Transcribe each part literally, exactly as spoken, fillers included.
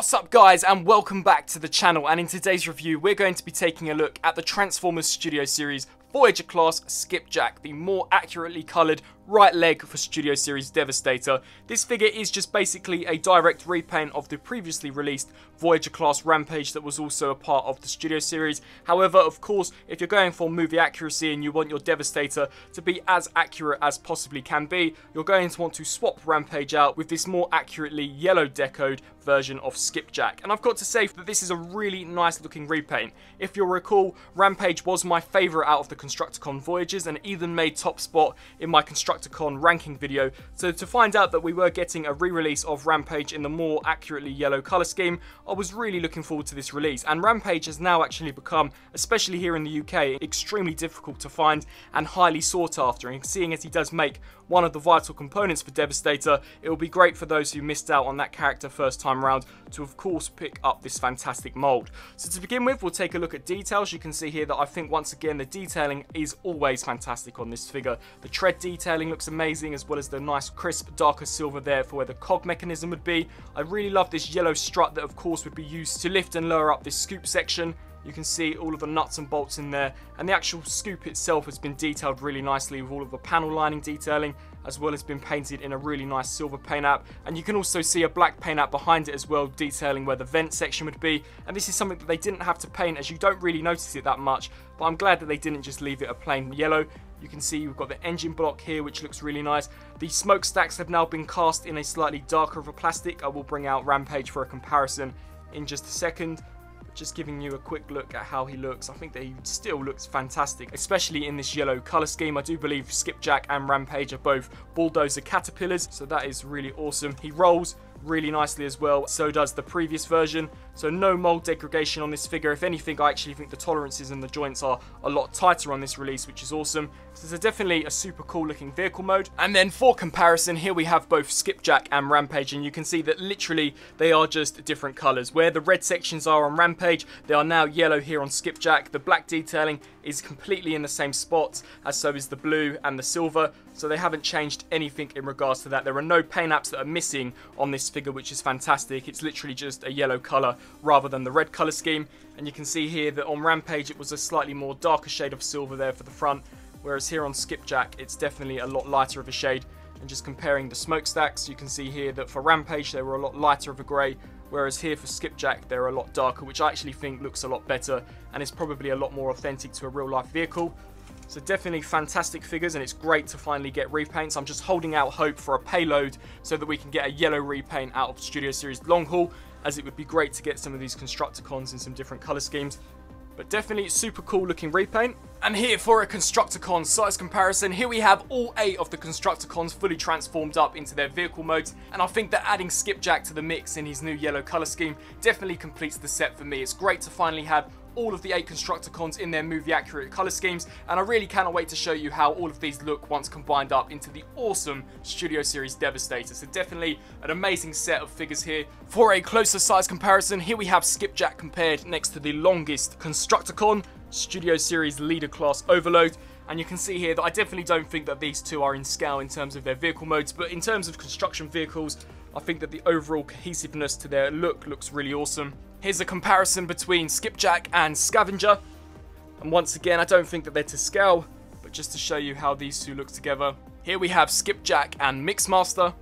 What's up guys, and welcome back to the channel, and in today's review we're going to be taking a look at the Transformers Studio Series Voyager Class Skipjack, the more accurately coloured right leg for Studio Series Devastator. This figure is just basically a direct repaint of the previously released Voyager Class Rampage that was also a part of the Studio Series. However, of course, if you're going for movie accuracy and you want your Devastator to be as accurate as possibly can be, you're going to want to swap Rampage out with this more accurately yellow decoed version of Skipjack. And I've got to say that this is a really nice looking repaint. If you'll recall, Rampage was my favourite out of the Constructicon Voyagers and even made top spot in my Constructicon ranking video. So to find out that we were getting a re-release of Rampage in the more accurately yellow colour scheme, I was really looking forward to this release. And Rampage has now actually become, especially here in the U K, extremely difficult to find and highly sought after. And seeing as he does make one of the vital components for Devastator, it will be great for those who missed out on that character first time round to of course pick up this fantastic mould. So to begin with, we'll take a look at details. You can see here that I think once again the detail is always fantastic on this figure. The tread detailing looks amazing, as well as the nice crisp darker silver there for where the cog mechanism would be. I really love this yellow strut that of course would be used to lift and lower up this scoop section. You can see all of the nuts and bolts in there, and the actual scoop itself has been detailed really nicely with all of the panel lining detailing, as well as been painted in a really nice silver paint app. And you can also see a black paint app behind it as well, detailing where the vent section would be. And this is something that they didn't have to paint, as you don't really notice it that much, but I'm glad that they didn't just leave it a plain yellow. You can see we've got the engine block here, which looks really nice. The smokestacks have now been cast in a slightly darker of a plastic. I will bring out Rampage for a comparison in just a second. Just giving you a quick look at how he looks, I think that he still looks fantastic, especially in this yellow colour scheme. I do believe Skipjack and Rampage are both bulldozer caterpillars, so that is really awesome. He rolls really nicely as well, so does the previous version, so no mold degradation on this figure. If anything, I actually think the tolerances and the joints are a lot tighter on this release, which is awesome. So this is definitely a super cool looking vehicle mode. And then for comparison, here we have both Skipjack and Rampage, and you can see that literally they are just different colours. Where the red sections are on Rampage, they are now yellow here on Skipjack. The black detailing is completely in the same spots, as so is the blue and the silver, so they haven't changed anything in regards to that. There are no paint apps that are missing on this figure, which is fantastic. It's literally just a yellow colour rather than the red colour scheme. And you can see here that on Rampage it was a slightly more darker shade of silver there for the front, whereas here on Skipjack it's definitely a lot lighter of a shade. And just comparing the smokestacks, you can see here that for Rampage they were a lot lighter of a grey, whereas here for Skipjack they're a lot darker, which I actually think looks a lot better and is probably a lot more authentic to a real life vehicle. So definitely fantastic figures, and it's great to finally get repaints. I'm just holding out hope for a payload so that we can get a yellow repaint out of Studio Series Longhaul, as it would be great to get some of these Constructicons in some different colour schemes. But definitely super cool looking repaint. And here for a Constructicon size comparison, here we have all eight of the Constructicons fully transformed up into their vehicle modes, and I think that adding Skipjack to the mix in his new yellow colour scheme definitely completes the set for me. It's great to finally have all of the eight Constructicons in their movie accurate colour schemes, and I really cannot wait to show you how all of these look once combined up into the awesome Studio Series Devastator. So definitely an amazing set of figures here. For a closer size comparison, here we have Skipjack compared next to the longest Constructicon, Studio Series Leader Class Overload. And you can see here that I definitely don't think that these two are in scale in terms of their vehicle modes, but in terms of construction vehicles, I think that the overall cohesiveness to their look looks really awesome. Here's a comparison between Skipjack and Scavenger. And once again, I don't think that they're to scale, but just to show you how these two look together. Here we have Skipjack and Mixmaster.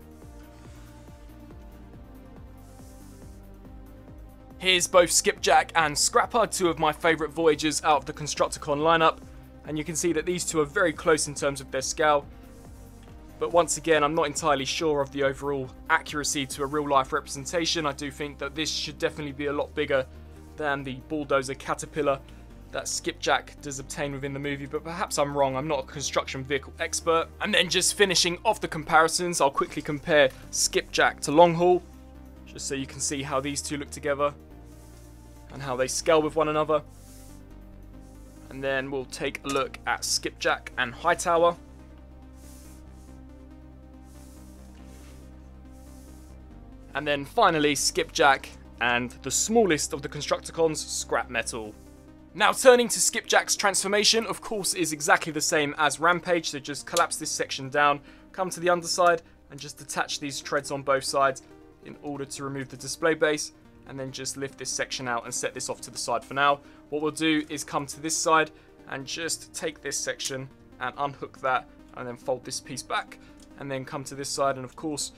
Here's both Skipjack and Scrapper, two of my favourite Voyagers out of the Constructicon lineup. And you can see that these two are very close in terms of their scale. But once again, I'm not entirely sure of the overall accuracy to a real-life representation. I do think that this should definitely be a lot bigger than the bulldozer caterpillar that Skipjack does obtain within the movie, but perhaps I'm wrong. I'm not a construction vehicle expert. And then just finishing off the comparisons, I'll quickly compare Skipjack to Longhaul, just so you can see how these two look together and how they scale with one another. And then we'll take a look at Skipjack and Hightower. And then finally, Skipjack and the smallest of the Constructicons, Scrap Metal. Now turning to Skipjack's transformation, of course, is exactly the same as Rampage, so just collapse this section down, come to the underside, and just detach these treads on both sides in order to remove the display base. and then just lift this section out and set this off to the side for now. What we'll do is come to this side and just take this section and unhook that and then fold this piece back and then come to this side and of course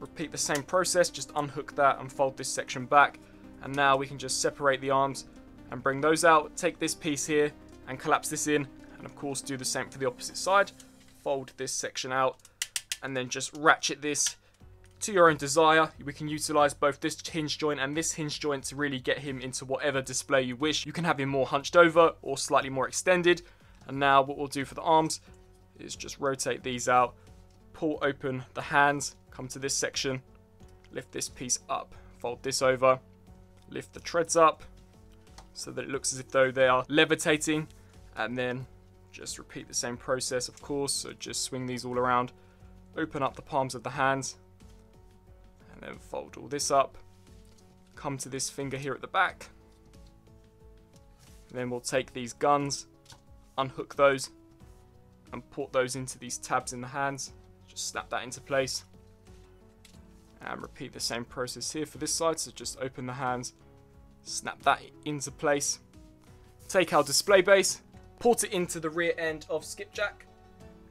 repeat the same process, just unhook that and fold this section back. And now we can just separate the arms and bring those out, take this piece here and collapse this in, and of course do the same for the opposite side, fold this section out and then just ratchet this to your own desire. We can utilize both this hinge joint and this hinge joint to really get him into whatever display you wish. You can have him more hunched over or slightly more extended. And now what we'll do for the arms is just rotate these out, pull open the hands, come to this section, lift this piece up, fold this over, lift the treads up so that it looks as if though they are levitating, and then just repeat the same process of course. So just swing these all around, open up the palms of the hands, and then fold all this up, come to this finger here at the back, and then we'll take these guns, unhook those and port those into these tabs in the hands, just snap that into place, and repeat the same process here for this side. So just open the hands, snap that into place, take our display base, port it into the rear end of Skipjack,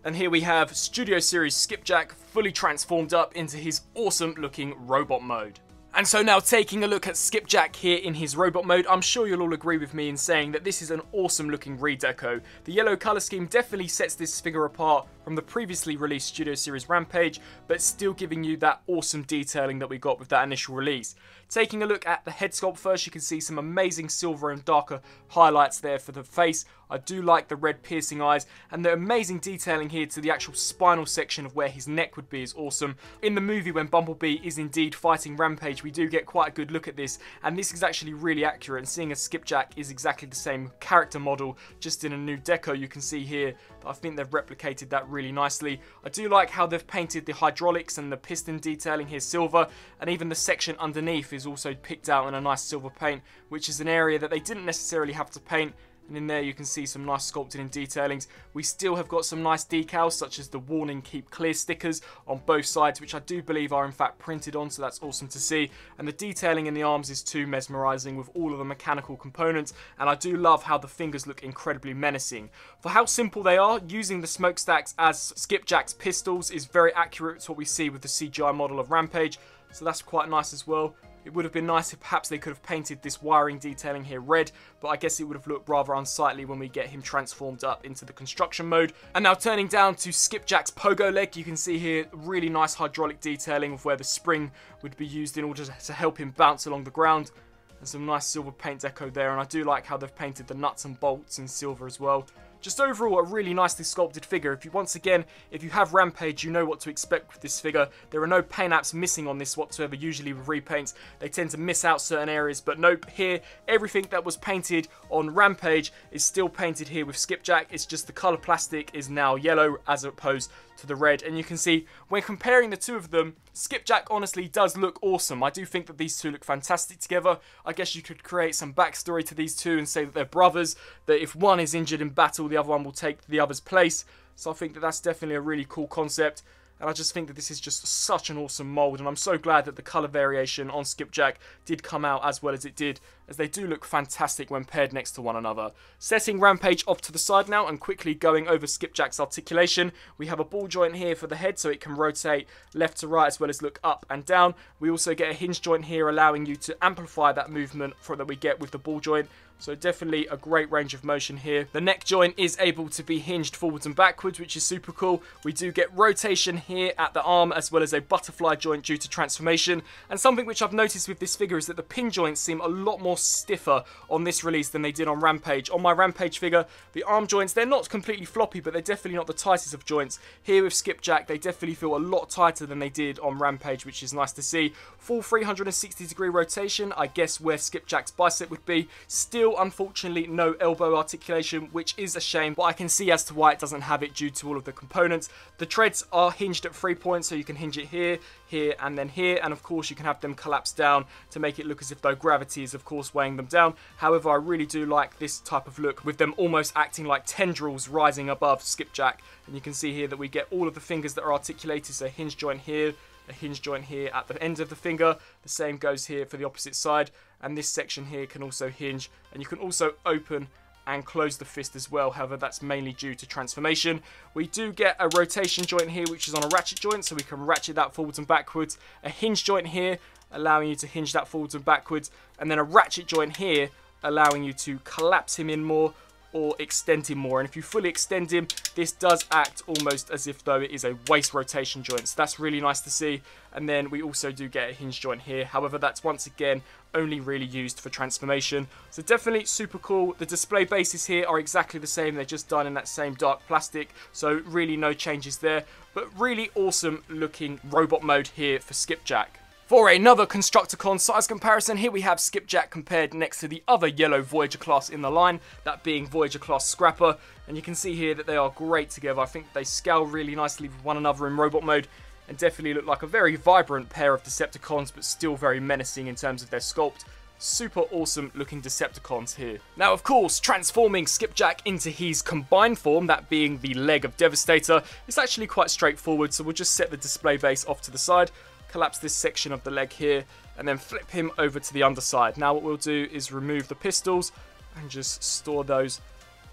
and here we have Studio Series Skipjack fully transformed up into his awesome looking robot mode. And so now taking a look at Skipjack here in his robot mode, I'm sure you'll all agree with me in saying that this is an awesome looking redeco. The yellow colour scheme definitely sets this figure apart from the previously released Studio Series Rampage, but still giving you that awesome detailing that we got with that initial release. Taking a look at the head sculpt first, you can see some amazing silver and darker highlights there for the face. I do like the red piercing eyes, and the amazing detailing here to the actual spinal section of where his neck would be is awesome. In the movie, when Bumblebee is indeed fighting Rampage, we do get quite a good look at this, and this is actually really accurate, and seeing as Skipjack is exactly the same character model, just in a new deco. You can see here that I think they've replicated that really nicely. I do like how they've painted the hydraulics and the piston detailing here silver, and even the section underneath is also picked out in a nice silver paint, which is an area that they didn't necessarily have to paint. And in there you can see some nice sculpting and detailings. We still have got some nice decals such as the warning keep clear stickers on both sides, which I do believe are in fact printed on, so that's awesome to see. And the detailing in the arms is too mesmerising with all of the mechanical components, and I do love how the fingers look incredibly menacing. For how simple they are, using the smokestacks as Skipjack's pistols is very accurate to what we see with the C G I model of Rampage, so that's quite nice as well. It would have been nice if perhaps they could have painted this wiring detailing here red, but I guess it would have looked rather unsightly when we get him transformed up into the construction mode. And now turning down to Skipjack's pogo leg, you can see here really nice hydraulic detailing of where the spring would be used in order to help him bounce along the ground. And some nice silver paint deco there, and I do like how they've painted the nuts and bolts in silver as well. Just overall, a really nicely sculpted figure. If you once again, if you have Rampage, you know what to expect with this figure. There are no paint apps missing on this whatsoever. Usually with repaints, they tend to miss out certain areas, but nope, here, everything that was painted on Rampage is still painted here with Skipjack. It's just the colour plastic is now yellow as opposed to the red, and you can see when comparing the two of them, Skipjack honestly does look awesome. I do think that these two look fantastic together. I guess you could create some backstory to these two and say that they're brothers, that if one is injured in battle, the other one will take the other's place. So I think that that's definitely a really cool concept, and I just think that this is just such an awesome mold, and I'm so glad that the colour variation on Skipjack did come out as well as it did, as they do look fantastic when paired next to one another. Setting Rampage off to the side now and quickly going over Skipjack's articulation, we have a ball joint here for the head so it can rotate left to right as well as look up and down. We also get a hinge joint here allowing you to amplify that movement that we get with the ball joint, so definitely a great range of motion here. The neck joint is able to be hinged forwards and backwards, which is super cool. We do get rotation here at the arm as well as a butterfly joint due to transformation, and something which I've noticed with this figure is that the pin joints seem a lot more stiffer on this release than they did on Rampage. On my Rampage figure, the arm joints, they're not completely floppy, but they're definitely not the tightest of joints. Here with Skipjack, they definitely feel a lot tighter than they did on Rampage, which is nice to see. Full three hundred sixty degree rotation, I guess where Skipjack's bicep would be. Still, unfortunately, no elbow articulation, which is a shame, but I can see as to why it doesn't have it due to all of the components. The treads are hinged at three points, so you can hinge it here, here, and then here, and of course you can have them collapse down to make it look as if though gravity is of course weighing them down. However, I really do like this type of look with them almost acting like tendrils rising above Skipjack, and you can see here that we get all of the fingers that are articulated, so hinge joint here, a hinge joint here at the end of the finger. The same goes here for the opposite side, and this section here can also hinge, and you can also open and close the fist as well. However, that's mainly due to transformation. We do get a rotation joint here, which is on a ratchet joint, so we can ratchet that forwards and backwards. A hinge joint here, allowing you to hinge that forwards and backwards, and then a ratchet joint here, allowing you to collapse him in more or extend him more. And if you fully extend him, this does act almost as if though it is a waist rotation joint, so that's really nice to see. And then we also do get a hinge joint here, however that's once again only really used for transformation, so definitely super cool. The display bases here are exactly the same, they're just done in that same dark plastic, so really no changes there, but really awesome looking robot mode here for Skipjack. For another Constructicon size comparison, here we have Skipjack compared next to the other yellow Voyager class in the line, that being Voyager class Scrapper, and you can see here that they are great together. I think they scale really nicely with one another in robot mode, and definitely look like a very vibrant pair of Decepticons, but still very menacing in terms of their sculpt. Super awesome looking Decepticons here. Now of course, transforming Skipjack into his combined form, that being the leg of Devastator, is actually quite straightforward, so we'll just set the display base off to the side, collapse this section of the leg here, and then flip him over to the underside. Now what we'll do is remove the pistols and just store those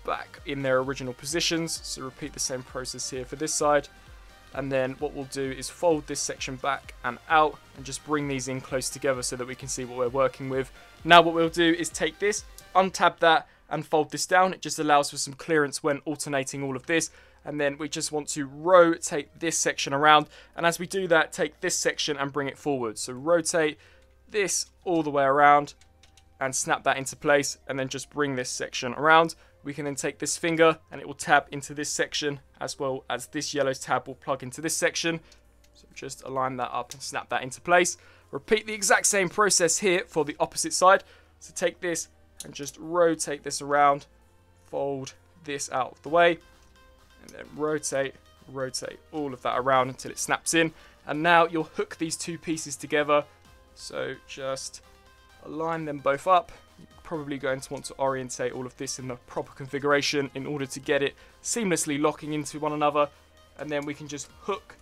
back in their original positions, so repeat the same process here for this side, and then what we'll do is fold this section back and out and just bring these in close together so that we can see what we're working with. Now what we'll do is take this, untab that, and fold this down. It just allows for some clearance when alternating all of this. And then we just want to rotate this section around, and as we do that, take this section and bring it forward. So rotate this all the way around and snap that into place, and then just bring this section around. We can then take this finger and it will tab into this section, as well as this yellow tab will plug into this section. So just align that up and snap that into place. Repeat the exact same process here for the opposite side. So take this and just rotate this around, fold this out of the way, and then rotate, rotate all of that around until it snaps in. And now you'll hook these two pieces together, so just align them both up. You're probably going to want to orientate all of this in the proper configuration in order to get it seamlessly locking into one another, and then we can just hook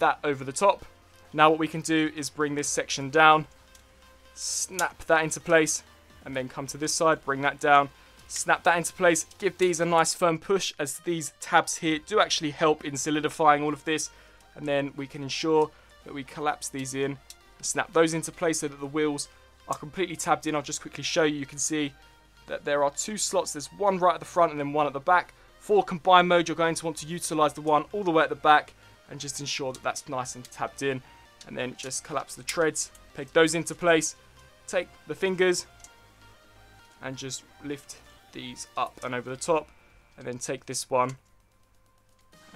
that over the top. Now what we can do is bring this section down, snap that into place, and then come to this side, bring that down, snap that into place. Give these a nice firm push, as these tabs here do actually help in solidifying all of this, and then we can ensure that we collapse these in, snap those into place so that the wheels are completely tabbed in. I'll just quickly show you. You can see that there are two slots, there's one right at the front and then one at the back. For combined mode, you're going to want to utilize the one all the way at the back and just ensure that that's nice and tabbed in, and then just collapse the treads, peg those into place, take the fingers and just lift these up and over the top, and then take this one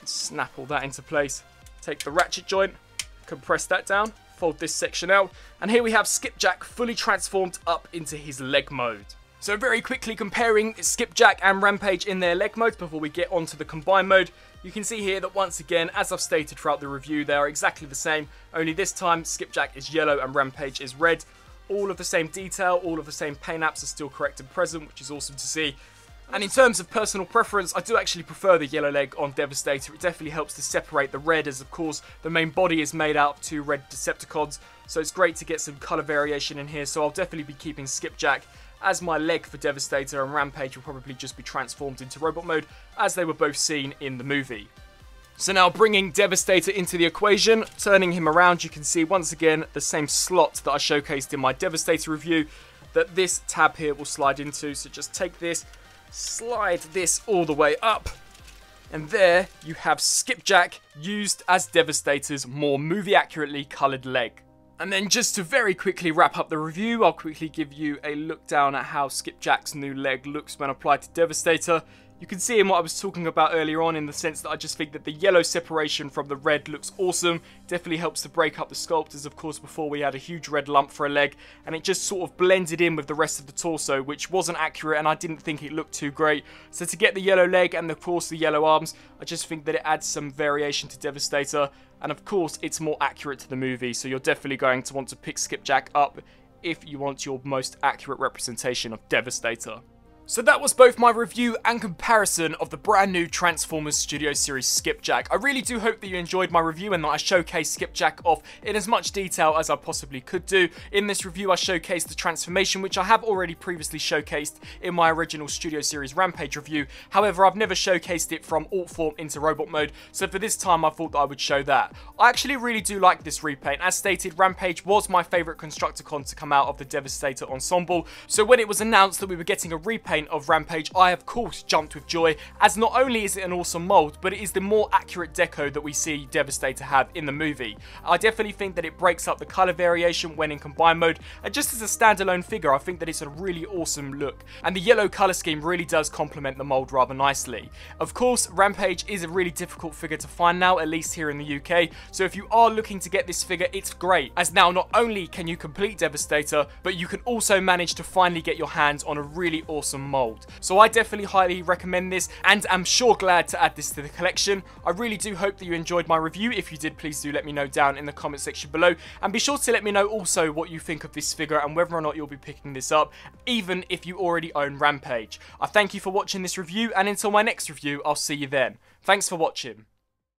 and snap all that into place. Take the ratchet joint, compress that down, fold this section out, and here we have Skipjack fully transformed up into his leg mode. So very quickly comparing Skipjack and Rampage in their leg modes before we get onto the combined mode, you can see here that once again, as I've stated throughout the review, they are exactly the same, only this time Skipjack is yellow and Rampage is red. All of the same detail, all of the same paint apps are still correct and present, which is awesome to see. And in terms of personal preference, I do actually prefer the yellow leg on Devastator. It definitely helps to separate the red, as of course the main body is made out of two red Decepticons, so it's great to get some colour variation in here. So I'll definitely be keeping Skipjack as my leg for Devastator, and Rampage will probably just be transformed into robot mode, as they were both seen in the movie. So now bringing Devastator into the equation, turning him around, you can see once again the same slot that I showcased in my Devastator review that this tab here will slide into. So just take this, slide this all the way up, and there you have Skipjack used as Devastator's more movie accurately coloured leg. And then just to very quickly wrap up the review, I'll quickly give you a look down at how Skipjack's new leg looks when applied to Devastator. You can see in what I was talking about earlier on, in the sense that I just think that the yellow separation from the red looks awesome. Definitely helps to break up the sculpt, as of course before we had a huge red lump for a leg, and it just sort of blended in with the rest of the torso, which wasn't accurate, and I didn't think it looked too great. So to get the yellow leg and of course the yellow arms, I just think that it adds some variation to Devastator, and of course it's more accurate to the movie, so you're definitely going to want to pick Skipjack up if you want your most accurate representation of Devastator. So that was both my review and comparison of the brand new Transformers Studio Series Skipjack. I really do hope that you enjoyed my review and that I showcased Skipjack off in as much detail as I possibly could do. In this review I showcased the transformation, which I have already previously showcased in my original Studio Series Rampage review. However, I've never showcased it from alt form into robot mode, so for this time I thought that I would show that. I actually really do like this repaint. As stated, Rampage was my favourite Constructicon to come out of the Devastator ensemble, so when it was announced that we were getting a repaint of Rampage, I of course jumped with joy, as not only is it an awesome mold, but it is the more accurate deco that we see Devastator have in the movie. I definitely think that it breaks up the colour variation when in combined mode, and just as a standalone figure I think that it's a really awesome look, and the yellow colour scheme really does complement the mold rather nicely. Of course, Rampage is a really difficult figure to find now, at least here in the U K, so if you are looking to get this figure, it's great, as now not only can you complete Devastator, but you can also manage to finally get your hands on a really awesome mold. So I definitely highly recommend this, and I'm sure glad to add this to the collection. I really do hope that you enjoyed my review. If you did, please do let me know down in the comment section below, and be sure to let me know also what you think of this figure and whether or not you'll be picking this up, even if you already own Rampage. I thank you for watching this review, and until my next review I'll see you then. Thanks for watching.